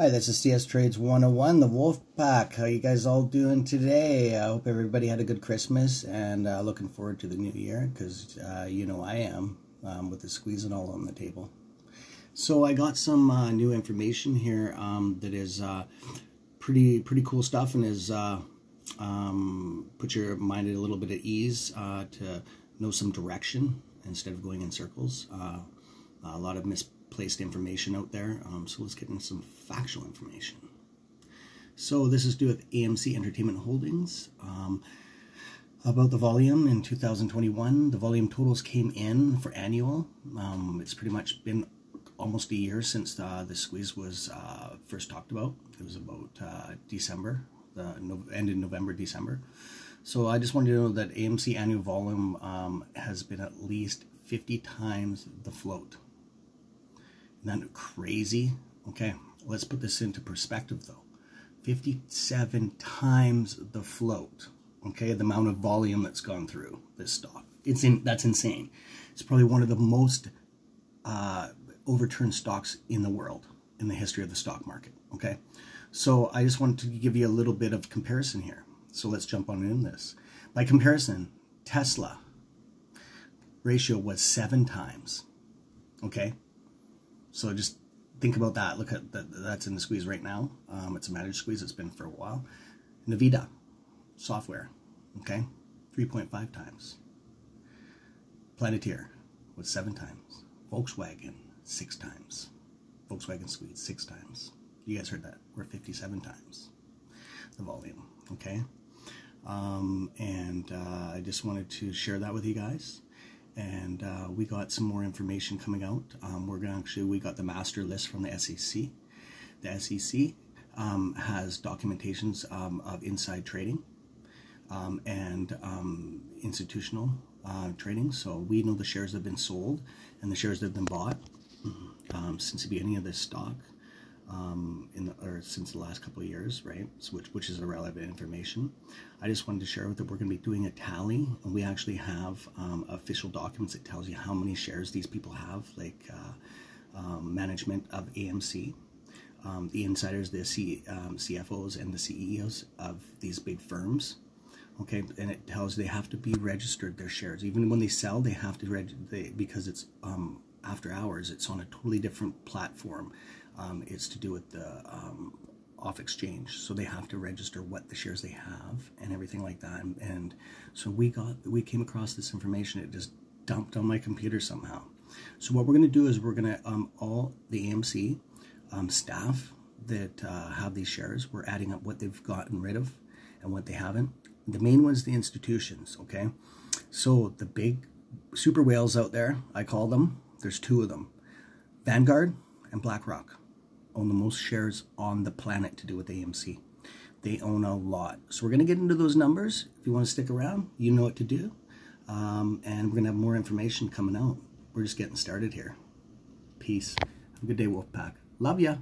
Hi, this is CS Trades 101, the Wolf Pack. How you guys all doing today? I hope everybody had a good Christmas and looking forward to the new year because you know I am with the squeeze and all on the table. So I got some new information here that is pretty cool stuff and is put your mind at a little bit at ease to know some direction instead of going in circles. A lot of misplaced information out there, so let's get into some factual information. So this is due with AMC Entertainment Holdings. About the volume in 2021, the volume totals came in for annual. It's pretty much been almost a year since the squeeze was first talked about. It was about December, ended November, December. So I just wanted to know that AMC annual volume has been at least 50 times the float. Isn't that crazy? Okay, let's put this into perspective though. 57 times the float. Okay, the amount of volume that's gone through this stock. That's insane. It's probably one of the most overturned stocks in the world in the history of the stock market. Okay, so I just wanted to give you a little bit of comparison here. So let's jump on in this. By comparison, Tesla ratio was 7 times. Okay. So just think about that. Look at that. That's in the squeeze right now. It's a managed squeeze. It's been for a while. Nvidia software, okay, 3.5 times. Planeteer was 7 times. Volkswagen 6 times. Volkswagen squeeze 6 times. You guys heard that. We're 57 times the volume, okay? I just wanted to share that with you guys. And we got some more information coming out. We got the master list from the SEC. The SEC has documentations of inside trading and institutional trading. So we know the shares that have been sold and the shares that have been bought since the beginning of this stock, or since the last couple of years, right? So which is irrelevant information. I just wanted to share with that we're going to be doing a tally, and we actually have official documents that tells you how many shares these people have, like management of AMC, the insiders, the CFOs, and the CEOs of these big firms. Okay, and it tells they have to be registered their shares even when they sell. They have to register because it's after hours. It's on a totally different platform. It's to do with the off exchange, so they have to register what the shares they have and everything like that. And so we came across this information. It just dumped on my computer somehow. So what we're going to do is we're going to all the AMC staff that have these shares. We're adding up what they've gotten rid of and what they haven't. The main one's the institutions. Okay, so the big super whales out there, I call them. There's 2 of them, Vanguard and BlackRock. Own the most shares on the planet to do with AMC. They own a lot. So we're going to get into those numbers. If you want to stick around, you know what to do. And we're going to have more information coming out. We're just getting started here. Peace. Have a good day, Wolfpack. Love ya.